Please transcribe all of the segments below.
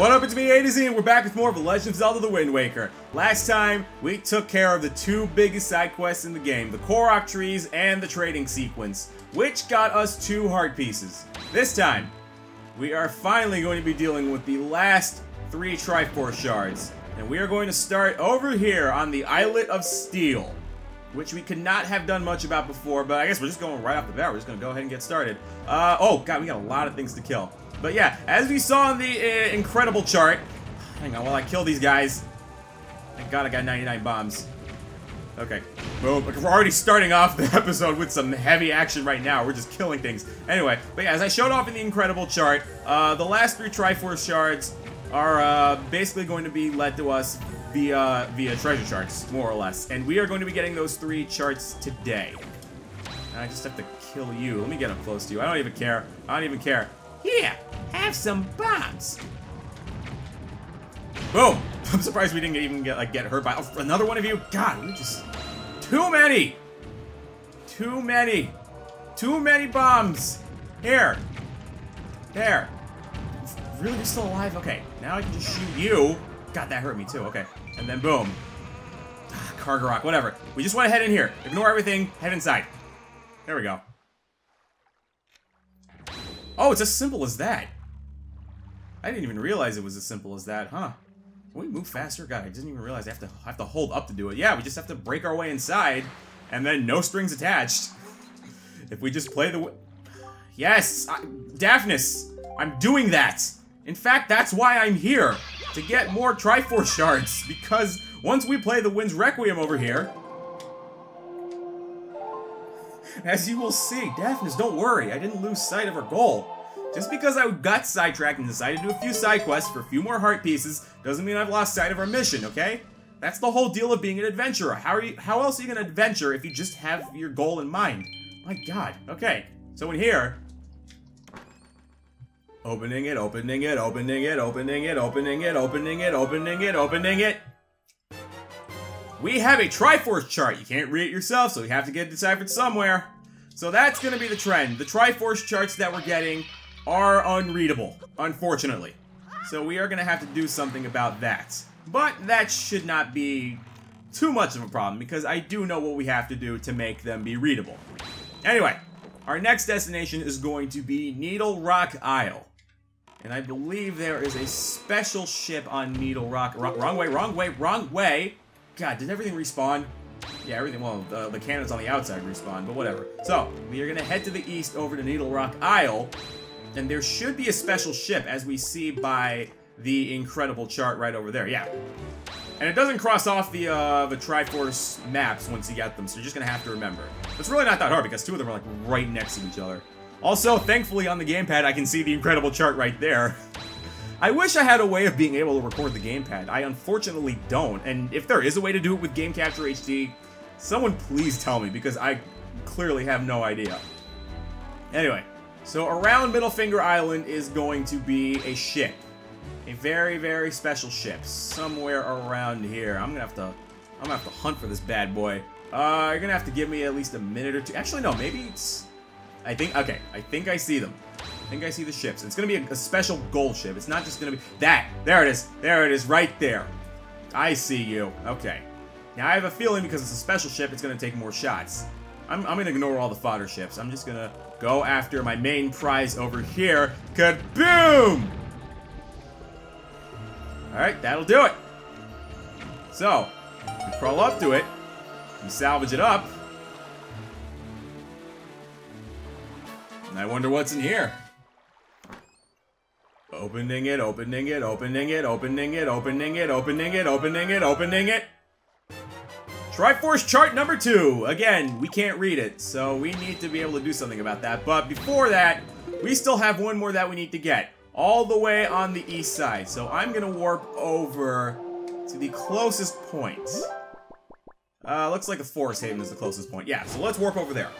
What up, it's me, A to Z, and we're back with more of Legend of Zelda The Wind Waker. Last time, we took care of the two biggest side quests in the game, the Korok Trees and the Trading Sequence, which got us two heart pieces. This time, we are finally going to be dealing with the last three Triforce Shards, and we are going to start over here on the Islet of Steel, which we could not have done much about before, but I guess we're just going right off the bat. We're just going to go ahead and get started. Oh, God, we got a lot of things to kill. But yeah, as we saw in the incredible chart, hang on while I kill these guys. Thank God I got 99 bombs. Okay, boom. We're already starting off the episode with some heavy action right now. We're just killing things. Anyway, but yeah, as I showed off in the incredible chart, the last three Triforce Shards are basically going to be led to us via treasure charts, more or less. And we are going to be getting those three charts today. And I just have to kill you. Let me get up close to you. I don't even care. I don't even care. Yeah, have some bombs. Boom! I'm surprised we didn't even get hurt by another one of you. God, we just too many bombs. Here, there. Really, you're still alive? Okay, now I can just shoot you. God, that hurt me too. Okay, and then boom. Kargaroc, whatever. We just want to head in here. Ignore everything. Head inside. There we go. Oh, it's as simple as that. I didn't even realize it was as simple as that, huh? Can we move faster? God, I didn't even realize I have to hold up to do it. Yeah, we just have to break our way inside, and then no strings attached. If we just play the... Yes! Daphnes! I'm doing that! In fact, that's why I'm here! To get more Triforce Shards, because once we play the Wind's Requiem over here... As you will see, Daphnes, don't worry, I didn't lose sight of her goal. Just because I got sidetracked and decided to do a few side quests for a few more heart pieces doesn't mean I've lost sight of our mission, okay? That's the whole deal of being an adventurer. How else are you gonna adventure if you just have your goal in mind? My God, okay. So in here... Opening it, opening it, opening it, opening it, opening it, opening it, opening it, opening it. We have a Triforce chart. You can't read it yourself, so you have to get it deciphered somewhere. So that's going to be the trend. The Triforce charts that we're getting are unreadable, unfortunately. So we are going to have to do something about that. But that should not be too much of a problem, because I do know what we have to do to make them be readable. Anyway, our next destination is going to be Needle Rock Isle. And I believe there is a special ship on Needle Rock... Wrong way, wrong way, wrong way! God, did everything respawn? Yeah, everything, well, the cannons on the outside respawn, but whatever. So, we are gonna head to the east over to Needle Rock Isle, and there should be a special ship, as we see by the incredible chart right over there, yeah. And it doesn't cross off the Triforce maps once you get them, so you're just gonna have to remember. It's really not that hard, because two of them are, like, right next to each other. Also, thankfully, on the gamepad, I can see the incredible chart right there. I wish I had a way of being able to record the gamepad. I unfortunately don't, and if there is a way to do it with Game Capture HD, someone please tell me, because I clearly have no idea. Anyway, so around Middle Finger Island is going to be a ship. A very, very special ship. Somewhere around here. I'm gonna have to hunt for this bad boy. You're gonna have to give me at least a minute or two. Actually, no, maybe it's... I think I see them. I think I see the ships. It's gonna be a special gold ship. It's not just gonna be that. There it is. There it is, right there. I see you. Okay. Now I have a feeling because it's a special ship, it's gonna take more shots. I'm gonna ignore all the fodder ships. I'm just gonna go after my main prize over here. Kaboom! All right, that'll do it. So we crawl up to it. We salvage it up. And I wonder what's in here. Opening it, opening it, opening it, opening it, opening it, opening it, opening it, opening it. Triforce chart number 2. Again, we can't read it, so we need to be able to do something about that. But before that, we still have one more that we need to get. All the way on the east side. So I'm gonna warp over to the closest point. Looks like the Forest Haven is the closest point. Yeah, so let's warp over there.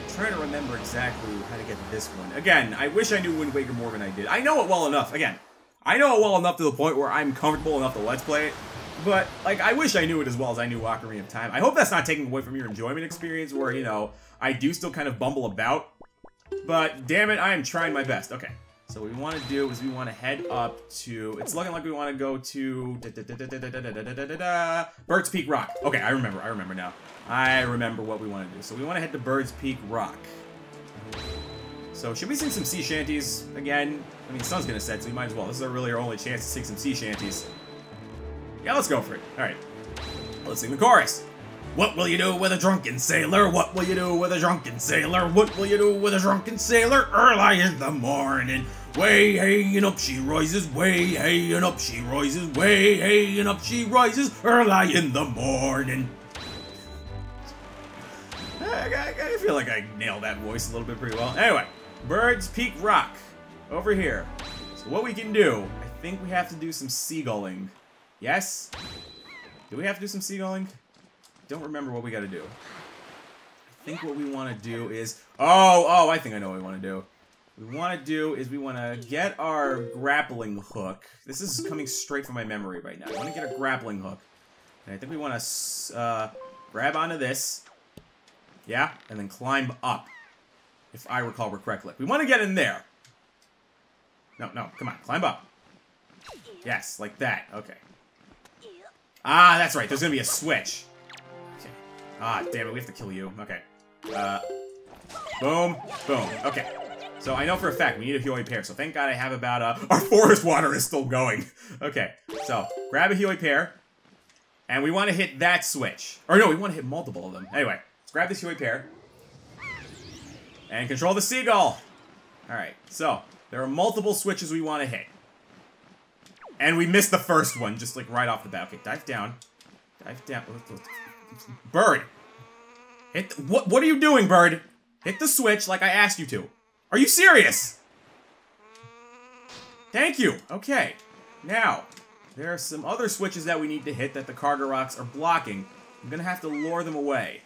I'm trying to remember exactly how to get this one. Again, I wish I knew Wind Waker more than I did. I know it well enough. Again, I know it well enough to the point where I'm comfortable enough to let's play it. But, like, I wish I knew it as well as I knew Ocarina of Time. I hope that's not taking away from your enjoyment experience where, you know, I do still kind of bumble about. But damn it, I am trying my best. Okay, so what we want to do is we want to head up to... It's looking like we want to go to... Bird's Peak Rock. Okay, I remember now. I remember what we want to do. So we want to head to Bird's Peak Rock. So should we sing some sea shanties again? I mean, the sun's gonna set, so we might as well. This is really our only chance to sing some sea shanties. Yeah, let's go for it. All right, let's sing the chorus. What will you do with a drunken sailor? What will you do with a drunken sailor? What will you do with a drunken sailor? Early in the morning. Way hey and up she rises. Way hey and up she rises. Way hey and up she rises. Early in the morning. I feel like I nailed that voice a little bit pretty well. Anyway. Bird's Peak Rock, over here. So what we can do, I think we have to do some seagulling. Yes? Do we have to do some seagulling? Don't remember what we gotta do. I think what we wanna do is, oh, I think I know what we wanna do. What we wanna do is we wanna get our grappling hook. This is coming straight from my memory right now. I wanna get a grappling hook. And I think we wanna grab onto this. Yeah, and then climb up. If I recall correctly. We want to get in there. No, come on, climb up. Yes, like that, okay. Ah, that's right, there's gonna be a switch. Okay. Ah, damn it, we have to kill you, okay. Boom, boom, okay. So I know for a fact we need a Hyoi Pear, so thank God I have about a... Our forest water is still going. Okay, so grab a Hyoi Pear, and we want to hit that switch. Or no, we want to hit multiple of them. Anyway, let's grab this Hyoi Pear. And control the seagull! Alright, so, there are multiple switches we want to hit. And we missed the first one, just like right off the bat. Okay, dive down. Dive down. Bird! Hit the, what are you doing, Bird? Hit the switch like I asked you to. Are you serious? Thank you! Okay. Now, there are some other switches that we need to hit that the Kargarocs are blocking. I'm gonna have to lure them away.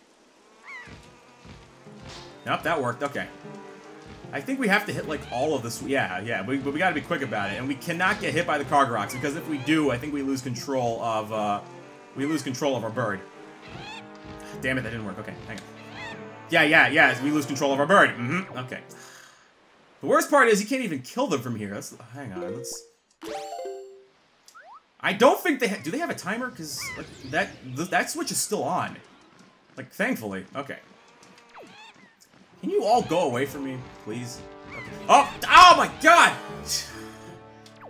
Nope, that worked, okay. I think we have to hit, like, all of this. Yeah, but we gotta be quick about it. And we cannot get hit by the Kargarocs, because if we do, I think we lose control of, our bird. Damn it, that didn't work. Okay, hang on. Yeah, we lose control of our bird. Mm-hmm, okay. The worst part is you can't even kill them from here. Hang on, let's... I don't think they do they have a timer? Because, like, that switch is still on. Like, thankfully. Okay. Can you all go away from me, please? Okay. Oh my God!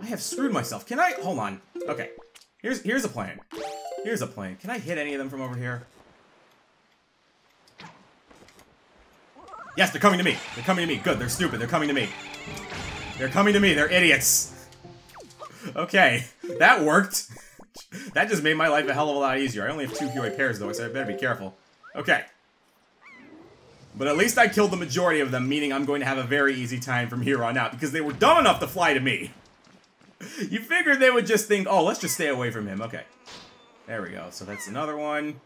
I have screwed myself. Can I? Hold on. Okay. Here's a plan. Here's a plan. Can I hit any of them from over here? Yes, they're coming to me. They're coming to me. Good. They're stupid. They're coming to me. They're coming to me. They're idiots. Okay, that worked. That just made my life a hell of a lot easier. I only have 2 Hyoi Pears though, so I better be careful. Okay. But at least I killed the majority of them, meaning I'm going to have a very easy time from here on out, because they were dumb enough to fly to me. You figured they would just think, oh, let's just stay away from him. Okay. There we go. So that's another one.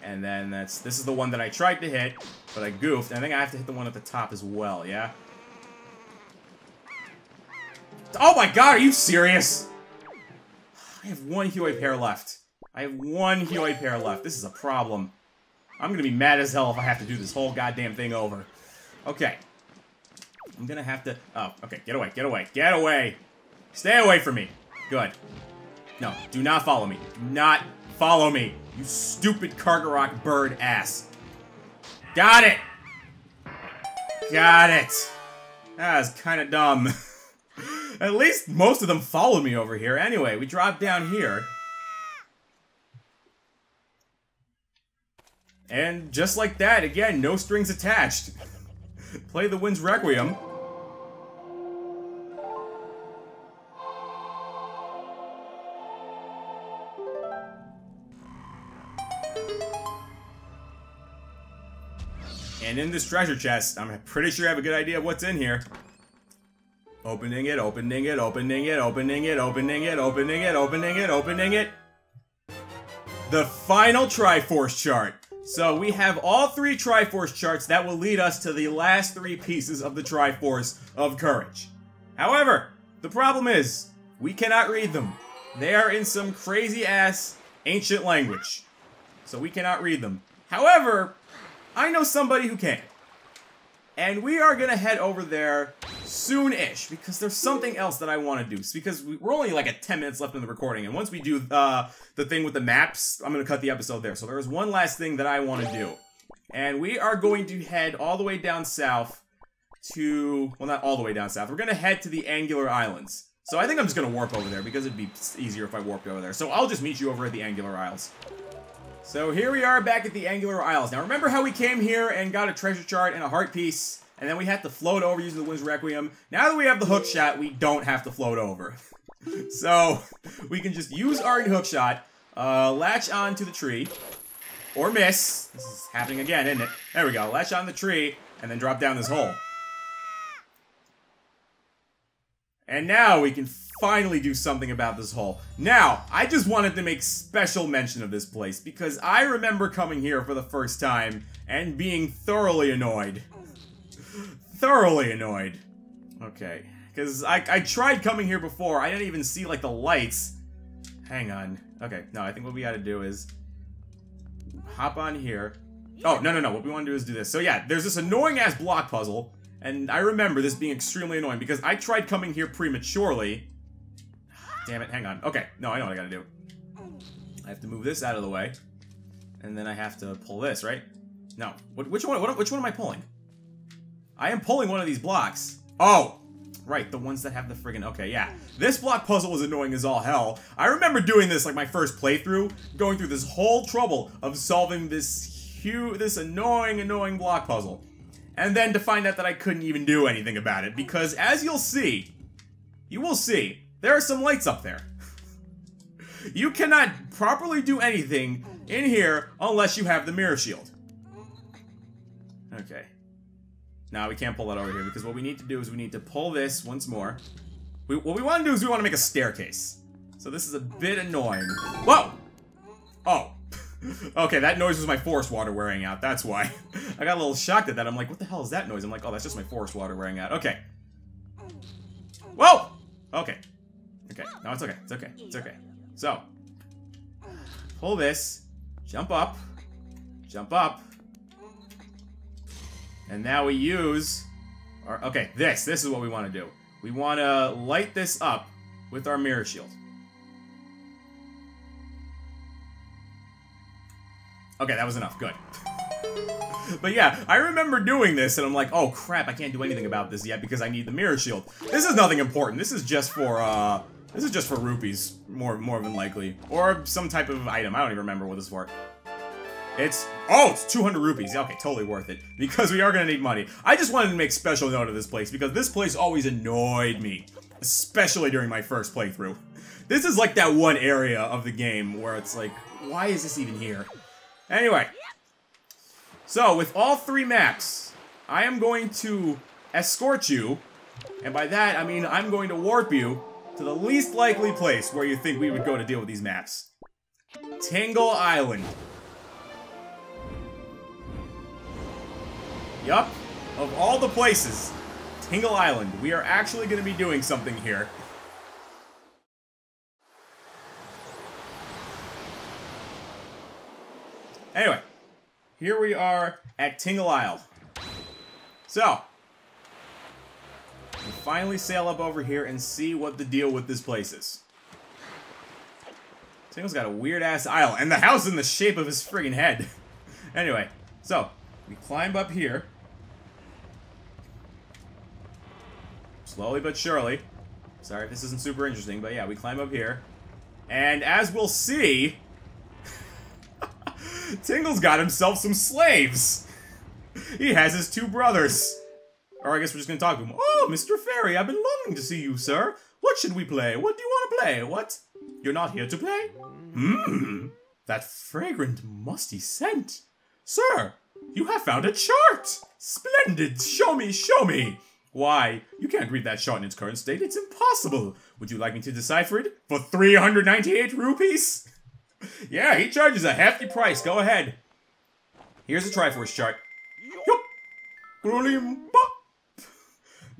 And then this is the one that I tried to hit, but I goofed. I think I have to hit the one at the top as well, yeah? Oh my God, are you serious? I have 1 Hyoi Pear left. I have 1 Hyoi Pear left. This is a problem. I'm gonna be mad as hell if I have to do this whole goddamn thing over. Okay. I'm gonna have to... Oh, okay. Get away. Get away. Get away! Stay away from me. Good. No. Do not follow me. Do not follow me. You stupid Kargaroc bird ass. Got it! Got it! That was kinda dumb. At least most of them followed me over here. Anyway, we dropped down here. And just like that, again, no strings attached. Play the Wind's Requiem. And in this treasure chest, I'm pretty sure I have a good idea of what's in here. Opening it, opening it, opening it, opening it, opening it, opening it, opening it, opening it. The final Triforce chart. So we have all 3 Triforce charts that will lead us to the last 3 pieces of the Triforce of Courage. However, the problem is, we cannot read them. They are in some crazy-ass ancient language. So we cannot read them. However, I know somebody who can. And we are going to head over there soon-ish, because there's something else that I want to do. Because we're only like at 10 minutes left in the recording, and once we do the thing with the maps, I'm going to cut the episode there. So there's one last thing that I want to do. And we are going to head all the way down south to... Well, not all the way down south. We're going to head to the Angular Islands. So I think I'm just going to warp over there, because it'd be easier if I warped over there. So I'll just meet you over at the Angular Isles. So here we are back at the Angular Isles. Now remember how we came here and got a treasure chart and a heart piece, and then we had to float over using the Wind's Requiem. Now that we have the hookshot, we don't have to float over. So we can just use our hookshot, latch onto the tree, or miss. This is happening again, isn't it? There we go. Latch on the tree, and then drop down this hole. And now we can finally do something about this hole. Now, I just wanted to make special mention of this place, because I remember coming here for the first time and being thoroughly annoyed. Thoroughly annoyed. Okay, because I tried coming here before. I didn't even see, like, the lights. Hang on. Okay, no, I think what we gotta do is hop on here. Oh, no, no, no, what we want to do is do this. So yeah, there's this annoying-ass block puzzle. And I remember this being extremely annoying, because I tried coming here prematurely. Damn it, hang on. Okay, no, I know what I gotta do. I have to move this out of the way. And then I have to pull this, right? No. Which one am I pulling? I am pulling one of these blocks. Oh! Right, the ones that have the friggin'... Okay, yeah. This block puzzle was annoying as all hell. I remember doing this, like, my first playthrough, going through this whole trouble of solving this annoying block puzzle. And then to find out that I couldn't even do anything about it, because as you'll see, you will see, there are some lights up there. You cannot properly do anything in here unless you have the mirror shield. Okay. Now we can't pull that over here, because what we need to do is we need to pull this once more. What we want to do is we want to make a staircase. So this is a bit annoying. Whoa! Oh. Okay, that noise was my forest water wearing out, that's why. I got a little shocked at that, I'm like, what the hell is that noise? I'm like, oh, that's just my forest water wearing out, okay. Whoa! Okay. Okay, no, it's okay, it's okay, it's okay. So, pull this, jump up, and now we use, our, okay, this is what we want to do. We want to light this up with our mirror shield. Okay, that was enough. Good. But yeah, I remember doing this, and I'm like, oh crap, I can't do anything about this yet because I need the mirror shield. This is nothing important. This is just for, rupees, more than likely. Or some type of item. I don't even remember what this is for. It's 200 rupees. Okay, totally worth it. Because we are gonna need money. I just wanted to make special note of this place, because this place always annoyed me. Especially during my first playthrough. This is like that one area of the game where it's like, why is this even here? Anyway, so with all three maps, I am going to escort you, and by that I mean I'm going to warp you to the least likely place where you think we would go to deal with these maps. Tingle Island. Yup, of all the places, Tingle Island. We are actually going to be doing something here. Anyway, here we are at Tingle Isle. So, we finally sail up over here and see what the deal with this place is. Tingle's got a weird-ass isle, and the house is in the shape of his friggin' head. Anyway, so, we climb up here. Slowly but surely. Sorry if this isn't super interesting, but yeah, we climb up here. And as we'll see... Tingle's got himself some slaves! He has his two brothers. Or I guess we're just gonna talk to him. Oh, Mr. Fairy, I've been longing to see you, sir. What should we play? What do you want to play? What? You're not here to play? Mmm, that fragrant, musty scent. Sir, you have found a chart! Splendid! Show me, show me! Why, you can't read that chart in its current state. It's impossible. Would you like me to decipher it? For 398 rupees? Yeah, he charges a hefty price. Go ahead. Here's a Triforce chart. Yup.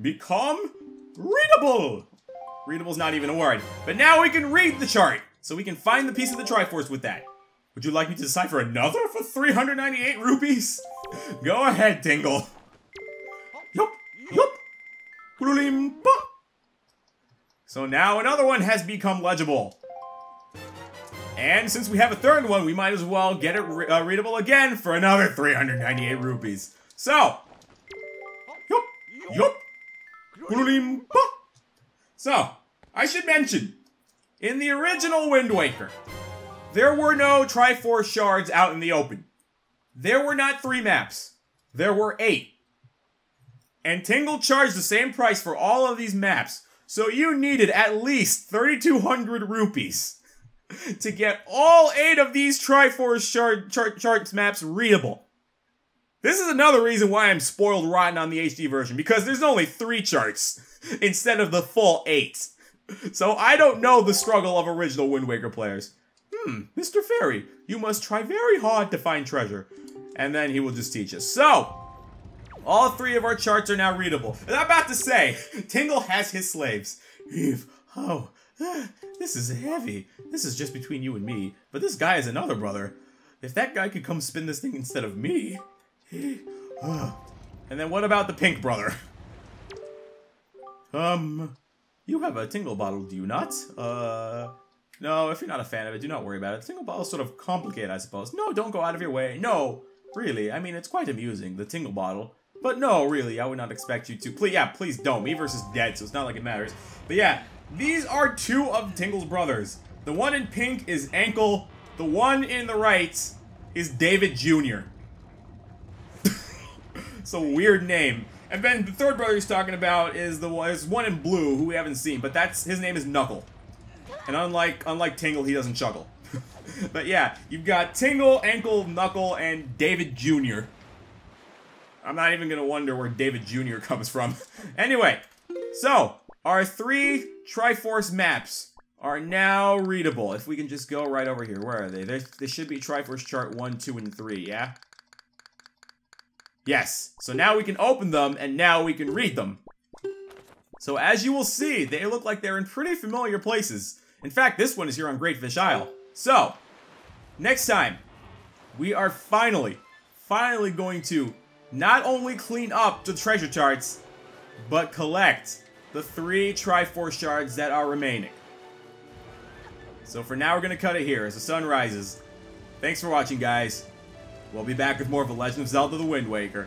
Become readable. Readable's not even a word. But now we can read the chart. So we can find the piece of the Triforce with that. Would you like me to decipher another for 398 rupees? Go ahead, Tingle. So now another one has become legible. And since we have a third one, we might as well get it readable again for another 398 rupees. So, so, I should mention, in the original Wind Waker, there were no Triforce Shards out in the open. There were not 3 maps. There were 8. And Tingle charged the same price for all of these maps, so you needed at least 3,200 rupees to get all 8 of these Triforce Shards maps readable. This is another reason why I'm spoiled rotten on the HD version, because there's only 3 charts instead of the full 8. So I don't know the struggle of original Wind Waker players. Mr. Fairy, you must try very hard to find treasure. And then he will just teach us. So, all 3 of our charts are now readable. And I'm about to say, Tingle has his slaves. Eve, oh, this is heavy. This is just between you and me, but this guy is another brother. If that guy could come spin this thing instead of me. And then what about the pink brother? You have a Tingle bottle, do you not? No, if you're not a fan of it, do not worry about it. The Tingle bottle is sort of complicated, I suppose. No, don't go out of your way. No, really. I mean, it's quite amusing, the Tingle bottle. But no, really, I would not expect you to. Please, yeah, please don't. Miiverse is dead, so it's not like it matters. But yeah, these are 2 of Tingle's brothers. The one in pink is Ankle. The one in the right is David Jr. It's a weird name. And then the third brother he's talking about is the one in blue who we haven't seen, but that's his name is Knuckle. And unlike Tingle, he doesn't chuckle. But yeah, you've got Tingle, Ankle, Knuckle, and David Jr. I'm not even gonna wonder where David Jr. comes from. Anyway, so our 3 Triforce maps are now readable. If we can just go right over here, where are they? There should be Triforce chart 1, 2, and 3, yeah? Yes, so now we can open them, and now we can read them. So as you will see, they look like they're in pretty familiar places. In fact, this one is here on Great Fish Isle. So, next time, we are finally going to not only clean up the treasure charts, but collect the 3 Triforce Shards that are remaining. So for now, we're gonna cut it here as the sun rises. Thanks for watching, guys. We'll be back with more of The Legend of Zelda The Wind Waker.